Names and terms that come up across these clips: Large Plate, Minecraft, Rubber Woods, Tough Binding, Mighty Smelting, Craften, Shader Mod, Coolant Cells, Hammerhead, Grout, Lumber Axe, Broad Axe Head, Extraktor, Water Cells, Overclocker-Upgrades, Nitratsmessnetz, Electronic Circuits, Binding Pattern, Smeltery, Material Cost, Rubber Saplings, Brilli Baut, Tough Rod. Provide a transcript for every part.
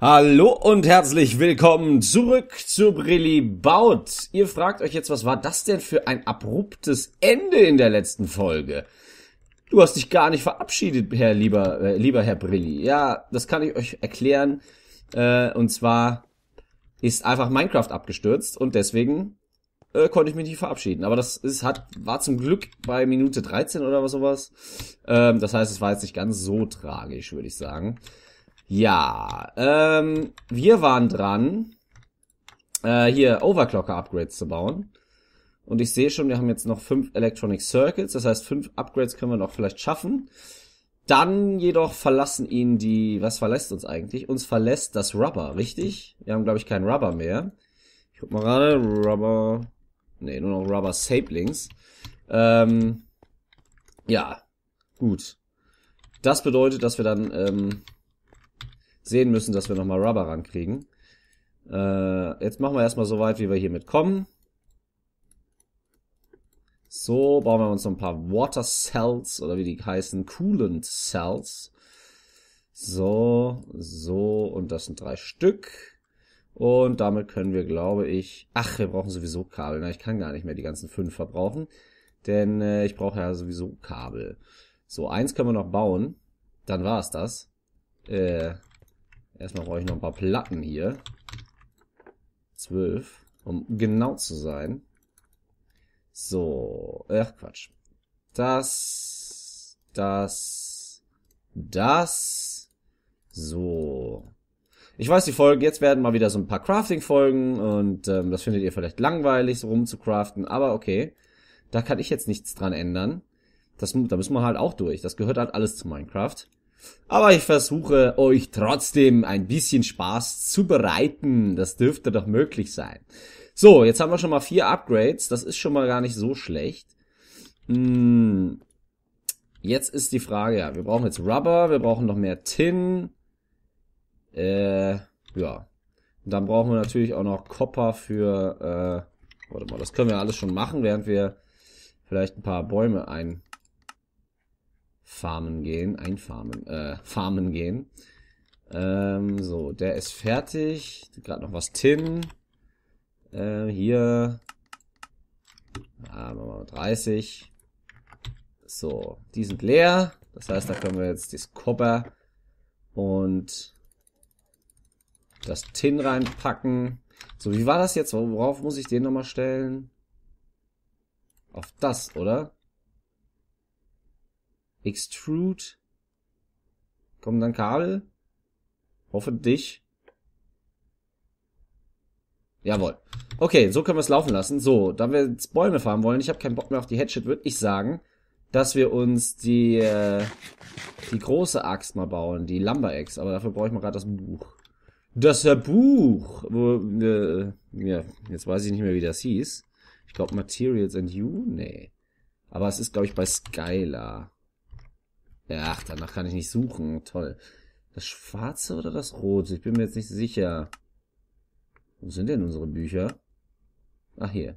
Hallo und herzlich willkommen zurück zu Brilli Baut. Ihr fragt euch jetzt, was war das denn für ein abruptes Ende in der letzten Folge? Du hast dich gar nicht verabschiedet, lieber Herr Brilli. Ja, das kann ich euch erklären. Und zwar ist einfach Minecraft abgestürzt und deswegen konnte ich mich nicht verabschieden. Aber das war zum Glück bei Minute 13 oder was sowas. Das heißt, es war jetzt nicht ganz so tragisch, würde ich sagen. Ja, wir waren dran, hier Overclocker-Upgrades zu bauen. Und ich sehe schon, wir haben jetzt noch 5 Electronic Circuits. Das heißt, 5 Upgrades können wir noch vielleicht schaffen. Dann jedoch verlassen ihn die... Was verlässt uns eigentlich? Uns verlässt das Rubber, richtig? Wir haben, glaube ich, kein Rubber mehr. Ich guck mal gerade. Rubber... Ne, nur noch Rubber Saplings. Ja, gut. Das bedeutet, dass wir dann... sehen müssen, dass wir nochmal Rubber rankriegen. Jetzt machen wir erstmal so weit, wie wir hiermit kommen. So, bauen wir uns noch ein paar Water Cells, oder wie die heißen, Coolant Cells. So, so, und das sind 3 Stück. Und damit können wir, glaube ich... Ach, wir brauchen sowieso Kabel. Na, ich kann gar nicht mehr die ganzen 5 verbrauchen, denn ich brauche ja sowieso Kabel. So, 1 können wir noch bauen. Dann war es das. Erstmal brauche ich noch ein paar Platten hier. 12, um genau zu sein. So, ach Quatsch. Das. So. Ich weiß, die Folgen jetzt werden mal wieder so ein paar Crafting-Folgen und das findet ihr vielleicht langweilig, so rumzucraften, aber okay. Da kann ich jetzt nichts dran ändern. Da müssen wir halt auch durch. Das gehört halt alles zu Minecraft. Aber ich versuche euch trotzdem ein bisschen Spaß zu bereiten. Das dürfte doch möglich sein. So, jetzt haben wir schon mal 4 Upgrades. Das ist schon mal gar nicht so schlecht. Jetzt ist die Frage, ja, wir brauchen jetzt Rubber, wir brauchen noch mehr Tin. Ja. Und dann brauchen wir natürlich auch noch Copper für, warte mal, das können wir alles schon machen, während wir vielleicht ein paar Bäume farmen gehen. So, der ist fertig. Gerade noch was Tin. Hier. Ah, machen wir mal 30. So, die sind leer. Das heißt, da können wir jetzt das Copper und das Tin reinpacken. So, wie war das jetzt? Worauf muss ich den nochmal stellen? Auf das, oder? Extrude. Kommen dann Kabel? Hoffentlich. Jawohl. Okay, so können wir es laufen lassen. So, da wir jetzt Bäume farmen wollen, ich habe keinen Bock mehr auf die Hatchet, würde ich sagen, dass wir uns die große Axt mal bauen, die Lumber Axe. Aber dafür brauche ich mal gerade das Buch. Das Buch! Ja, jetzt weiß ich nicht mehr, wie das hieß. Ich glaube Materials and You? Nee. Aber es ist, glaube ich, bei Skylar. Ach, danach kann ich nicht suchen. Toll. Das Schwarze oder das Rote? Ich bin mir jetzt nicht sicher. Wo sind denn unsere Bücher? Ach, hier.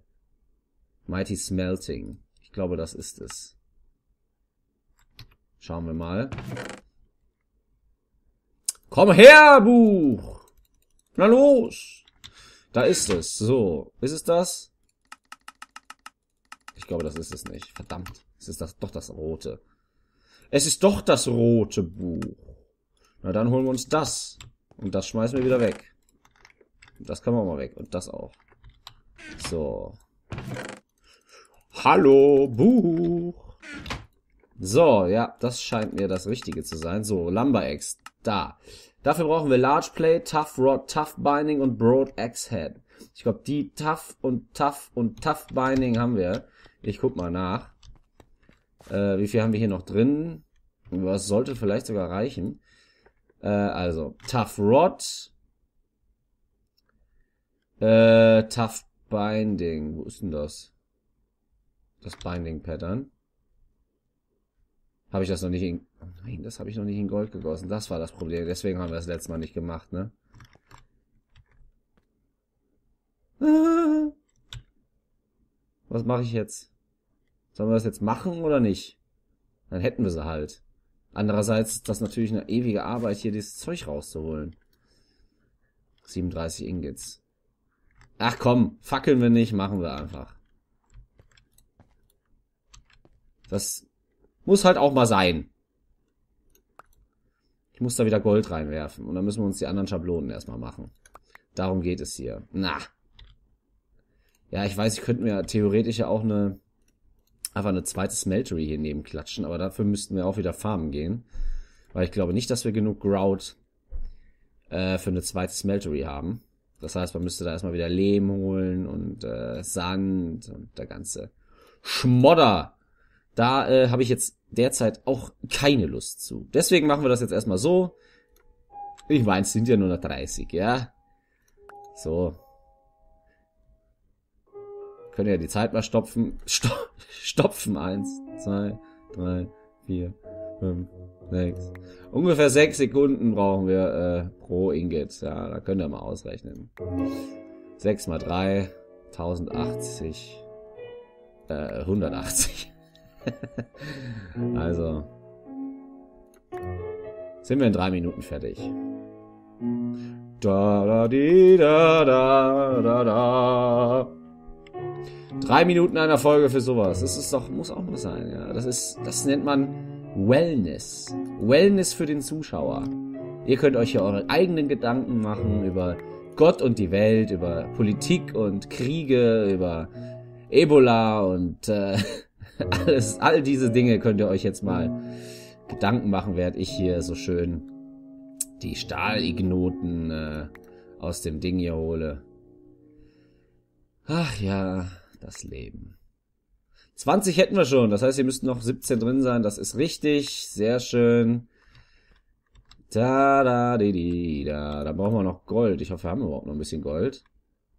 Mighty Smelting. Ich glaube, das ist es. Schauen wir mal. Komm her, Buch! Na los! Da ist es. So. Ist es das? Ich glaube, das ist es nicht. Verdammt. Es ist doch das Rote. Es ist doch das rote Buch. Na, dann holen wir uns das. Und das schmeißen wir wieder weg. Das können wir mal weg. Und das auch. So. Hallo, Buch. So, ja, das scheint mir das Richtige zu sein. So, Lumber Axe. Da. Dafür brauchen wir Large Plate, Tough Rod, Tough Binding und Broad Axe Head. Ich glaube, die Tough Binding haben wir. Ich guck mal nach. Wie viel haben wir hier noch drin? Was sollte vielleicht sogar reichen? Also, Tough Rod. Tough Binding. Wo ist denn das? Das Binding Pattern. Habe ich das noch nicht in... Oh nein, das habe ich noch nicht in Gold gegossen. Das war das Problem. Deswegen haben wir das letztes Mal nicht gemacht, ne? Was mache ich jetzt? Sollen wir das jetzt machen oder nicht? Dann hätten wir sie halt. Andererseits ist das natürlich eine ewige Arbeit, hier dieses Zeug rauszuholen. 37 Ingots. Ach komm, fackeln wir nicht, machen wir einfach. Das muss halt auch mal sein. Ich muss da wieder Gold reinwerfen. Und dann müssen wir uns die anderen Schablonen erstmal machen. Darum geht es hier. Na. Ja, ich weiß, ich könnte mir theoretisch ja auch einfach eine zweite Smeltery hier neben klatschen. Aber dafür müssten wir auch wieder farmen gehen. Weil ich glaube nicht, dass wir genug Grout für eine zweite Smeltery haben. Das heißt, man müsste da erstmal wieder Lehm holen und Sand und der ganze Schmodder. Da habe ich jetzt derzeit auch keine Lust zu. Deswegen machen wir das jetzt erstmal so. Ich meine, es sind ja nur noch 30, ja. So. Können ja die Zeit mal stopfen. Stopfen. 1, 2, 3, 4, 5, 6. Ungefähr 6 Sekunden brauchen wir pro Ingot. Ja, da könnt ihr mal ausrechnen. 6 mal 3, 1080, 180. Also sind wir in 3 Minuten fertig. Da, da, di, da, da, da, da. 3 Minuten einer Folge für sowas. Das ist doch, muss auch mal sein. Ja. Das nennt man Wellness. Wellness für den Zuschauer. Ihr könnt euch ja eure eigenen Gedanken machen über Gott und die Welt, über Politik und Kriege, über Ebola und all diese Dinge könnt ihr euch jetzt mal Gedanken machen, während ich hier so schön die Stahlignoten aus dem Ding hier hole. Ach ja, das Leben. 20 hätten wir schon, das heißt, hier müssten noch 17 drin sein, das ist richtig, sehr schön. Da, da, di, di, da, da brauchen wir noch Gold. Ich hoffe, wir haben überhaupt noch ein bisschen Gold.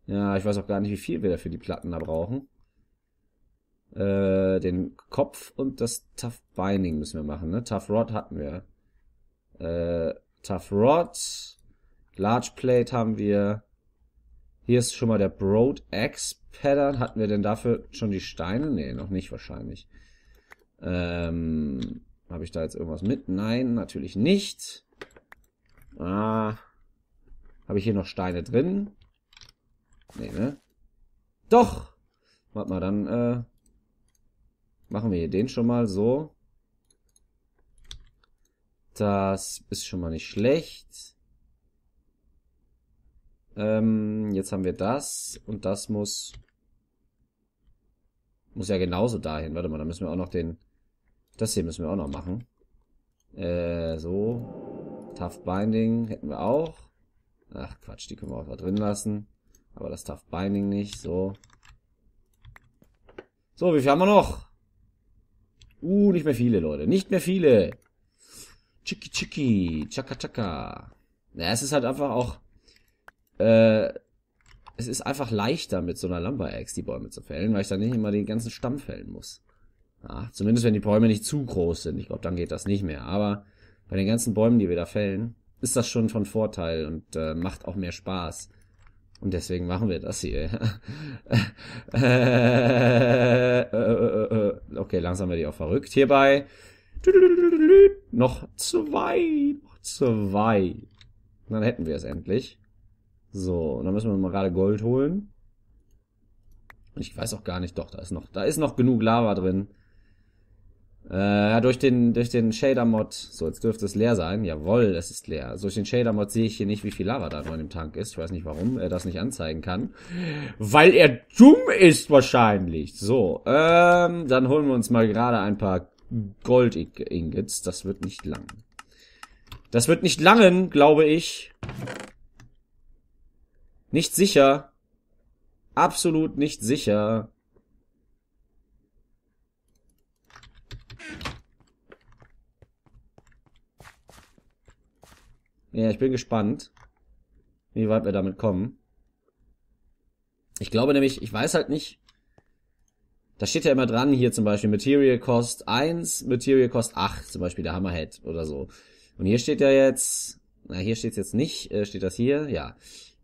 Ja, ich weiß auch gar nicht, wie viel wir dafür die Platten da brauchen. Den Kopf und das Tough Binding müssen wir machen, ne? Tough Rod hatten wir. Tough Rod. Large Plate haben wir. Hier ist schon mal der Broad Axe Pattern. Hatten wir denn dafür schon die Steine? Nee, noch nicht wahrscheinlich. Habe ich da jetzt irgendwas mit? Nein, natürlich nicht. Habe ich hier noch Steine drin? Nee, ne? Doch! Warte mal, dann, machen wir hier den schon mal so. Das ist schon mal nicht schlecht. Jetzt haben wir das. Und das muss ja genauso dahin. Warte mal, da müssen wir auch noch das hier müssen wir auch noch machen. So. Tough Binding hätten wir auch. Ach Quatsch, die können wir auch da drin lassen. Aber das Tough Binding nicht. So. So, wie viel haben wir noch? Nicht mehr viele, Leute. Nicht mehr viele. Chiki, chiki. Chaka, chaka. Naja, es ist halt einfach auch... es ist einfach leichter, mit so einer Lumber Axe die Bäume zu fällen, weil ich dann nicht immer den ganzen Stamm fällen muss. Ja, zumindest, wenn die Bäume nicht zu groß sind. Ich glaube, dann geht das nicht mehr. Aber bei den ganzen Bäumen, die wir da fällen, ist das schon von Vorteil und macht auch mehr Spaß. Und deswegen machen wir das hier. Okay, langsam werde ich auch verrückt. Hierbei noch 2. Noch 2. Und dann hätten wir es endlich. So, und dann müssen wir mal gerade Gold holen. Und ich weiß auch gar nicht, doch, da ist noch genug Lava drin. Durch den Shader Mod. So, jetzt dürfte es leer sein. Jawohl, es ist leer. Also durch den Shader Mod sehe ich hier nicht, wie viel Lava da noch in dem Tank ist. Ich weiß nicht, warum er das nicht anzeigen kann. Weil er dumm ist wahrscheinlich. So, dann holen wir uns mal gerade ein paar Gold-Ingots. Das wird nicht lang. Das wird nicht langen, glaube ich. Nicht sicher. Absolut nicht sicher. Ja, ich bin gespannt, wie weit wir damit kommen. Ich glaube nämlich, ich weiß halt nicht, da steht ja immer dran, hier zum Beispiel Material Cost 1, Material Cost 8, zum Beispiel der Hammerhead oder so. Und hier steht ja jetzt, na hier steht es jetzt nicht, steht das hier, ja.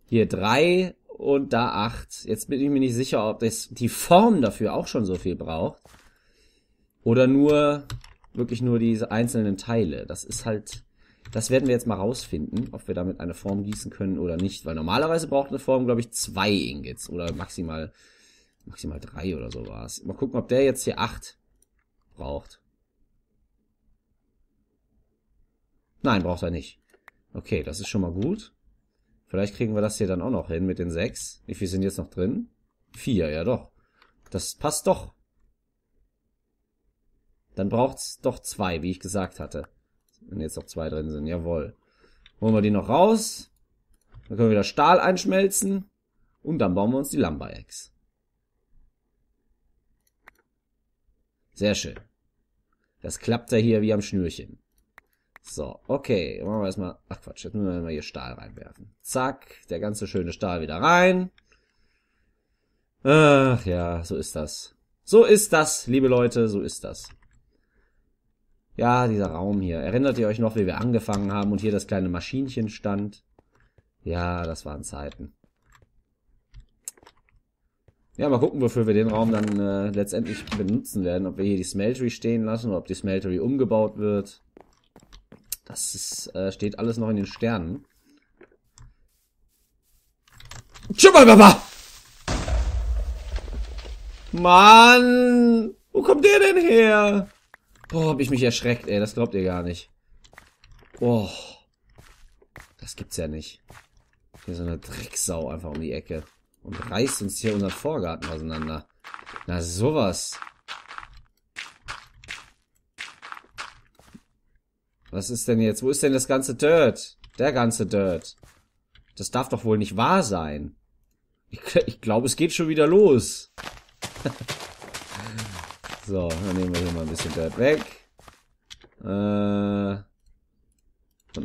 Hier 3 und da 8. Jetzt bin ich mir nicht sicher, ob das die Form dafür auch schon so viel braucht. Oder nur, wirklich nur diese einzelnen Teile. Das ist halt... Das werden wir jetzt mal rausfinden, ob wir damit eine Form gießen können oder nicht. Weil normalerweise braucht eine Form, glaube ich, 2 Ingots oder maximal 3 oder so war es. Mal gucken, ob der jetzt hier 8 braucht. Nein, braucht er nicht. Okay, das ist schon mal gut. Vielleicht kriegen wir das hier dann auch noch hin mit den 6. Wie viel sind jetzt noch drin? 4, ja doch. Das passt doch. Dann braucht's doch 2, wie ich gesagt hatte. Wenn jetzt noch 2 drin sind, jawohl. Holen wir die noch raus. Dann können wir wieder Stahl einschmelzen. Und dann bauen wir uns die Lumber Axe. Sehr schön. Das klappt ja hier wie am Schnürchen. So, okay. Machen wir erstmal. Ach Quatsch, jetzt müssen wir mal hier Stahl reinwerfen. Zack, der ganze schöne Stahl wieder rein. Ach ja, so ist das. So ist das, liebe Leute, so ist das. Ja, dieser Raum hier. Erinnert ihr euch noch, wie wir angefangen haben und hier das kleine Maschinchen stand? Ja, das waren Zeiten. Ja, mal gucken, wofür wir den Raum dann letztendlich benutzen werden. Ob wir hier die Smeltery stehen lassen oder ob die Smeltery umgebaut wird. Das ist, steht alles noch in den Sternen. Tschüss, Mann! Wo kommt der denn her? Boah, hab ich mich erschreckt, ey. Das glaubt ihr gar nicht. Boah. Das gibt's ja nicht. Hier so eine Drecksau einfach um die Ecke. Und reißt uns hier unseren Vorgarten auseinander. Na, sowas. Was ist denn jetzt? Wo ist denn das ganze Dirt? Der ganze Dirt. Das darf doch wohl nicht wahr sein. Ich glaube, es geht schon wieder los. So, dann nehmen wir hier mal ein bisschen Dirt weg. Und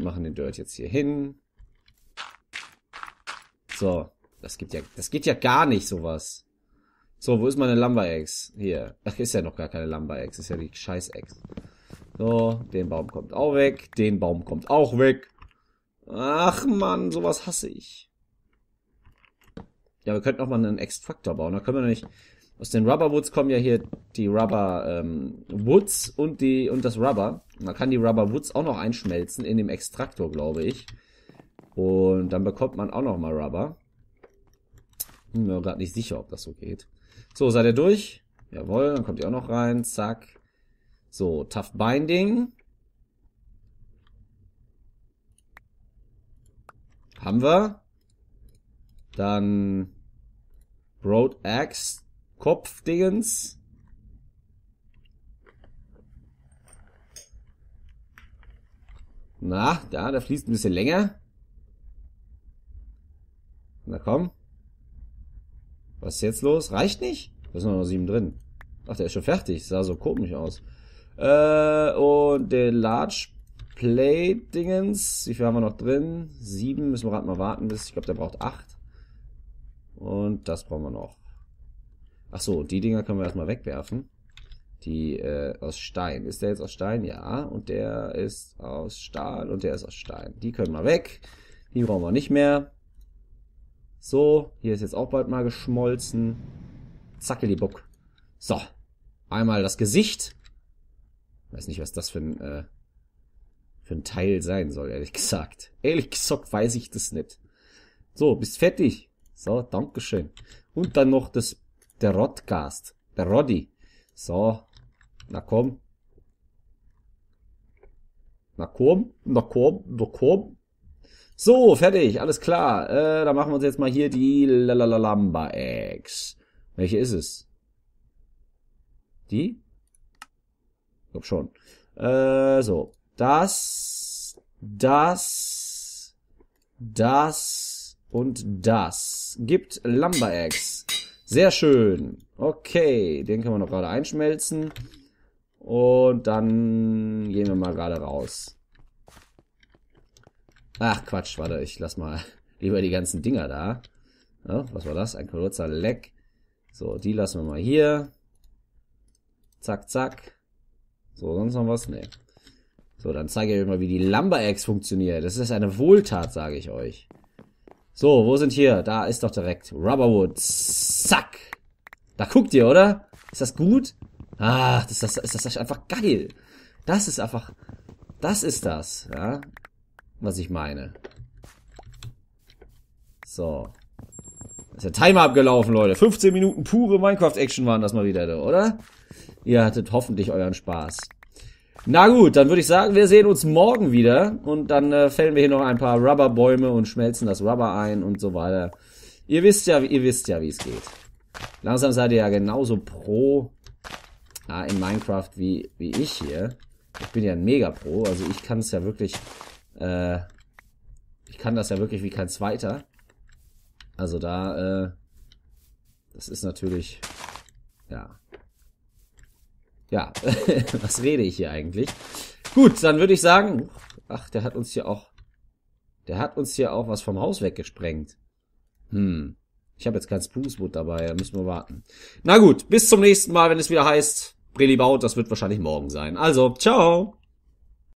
machen den Dirt jetzt hier hin. So, das geht ja gar nicht, sowas. So, wo ist meine Lumber Axe? Hier. Ach, ist ja noch gar keine Lumber Axe, ist ja die scheiß Axe. So, den Baum kommt auch weg. Den Baum kommt auch weg. Ach man, sowas hasse ich. Ja, wir könnten auch mal einen Extraktor bauen. Da können wir nämlich... Aus den Rubber Woods kommen ja hier die Rubber Woods und das Rubber. Man kann die Rubber Woods auch noch einschmelzen in dem Extraktor, glaube ich. Und dann bekommt man auch noch mal Rubber. Bin mir gerade nicht sicher, ob das so geht. So, seid ihr durch? Jawohl, dann kommt ihr auch noch rein. Zack. So, Tough Binding. Haben wir. Dann Broad Axe. Kopfdingens. Na, da, der fließt ein bisschen länger. Na komm. Was ist jetzt los? Reicht nicht? Da sind noch 7 drin. Ach, der ist schon fertig. Sah so komisch aus. Und der Large Plate Dingens. Wie viel haben wir noch drin? 7. Müssen wir gerade mal warten bis. Ich glaube, der braucht 8. Und das brauchen wir noch. Ach so, die Dinger können wir erstmal wegwerfen. Die aus Stein. Ist der jetzt aus Stein? Ja. Und der ist aus Stahl und der ist aus Stein. Die können wir weg. Die brauchen wir nicht mehr. So, hier ist jetzt auch bald mal geschmolzen. Zackelibuck. So, einmal das Gesicht. Weiß nicht, was das für ein Teil sein soll, ehrlich gesagt. Ehrlich gesagt weiß ich das nicht. So, bist fertig. So, dankeschön. Und dann noch das... Der Rodcast. Der Roddy. So. Na komm. Na komm. Na komm. Na komm. So, fertig. Alles klar. Dann machen wir uns jetzt mal hier die Lumber Axe. Welche ist es? Die? Ich glaube schon. So. Das und das gibt Lumber Axe. Sehr schön. Okay, den können wir noch gerade einschmelzen. Und dann gehen wir mal gerade raus. Ach, Quatsch, warte, ich lass mal lieber die ganzen Dinger da. Ja, was war das? Ein kurzer Leck. So, die lassen wir mal hier. Zack, zack. So, sonst noch was? Nee. So, dann zeige ich euch mal, wie die Lumber Axe funktioniert. Das ist eine Wohltat, sage ich euch. So, wo sind hier? Da ist doch direkt Rubberwood. Zack. Da guckt ihr, oder? Ist das gut? Ach, ist das einfach geil. Das ist einfach... Das ist das, ja. was ich meine. So. Ist der Timer abgelaufen, Leute. 15 Minuten pure Minecraft-Action waren das mal wieder, oder? Ihr hattet hoffentlich euren Spaß. Na gut, dann würde ich sagen, wir sehen uns morgen wieder. Und dann fällen wir hier noch ein paar Rubberbäume und schmelzen das Rubber ein und so weiter. Ihr wisst ja, wie es geht. Langsam seid ihr ja genauso pro in Minecraft wie ich hier. Ich bin ja ein Mega-Pro, also ich kann es ja wirklich, ich kann das ja wirklich wie kein Zweiter. Also da, das ist natürlich, ja. Ja, was rede ich hier eigentlich? Gut, dann würde ich sagen, ach, der hat uns hier auch was vom Haus weggesprengt. Ich habe jetzt kein Sprucewood dabei, da müssen wir warten. Na gut, bis zum nächsten Mal, wenn es wieder heißt, Brilli Baut, das wird wahrscheinlich morgen sein. Also, ciao!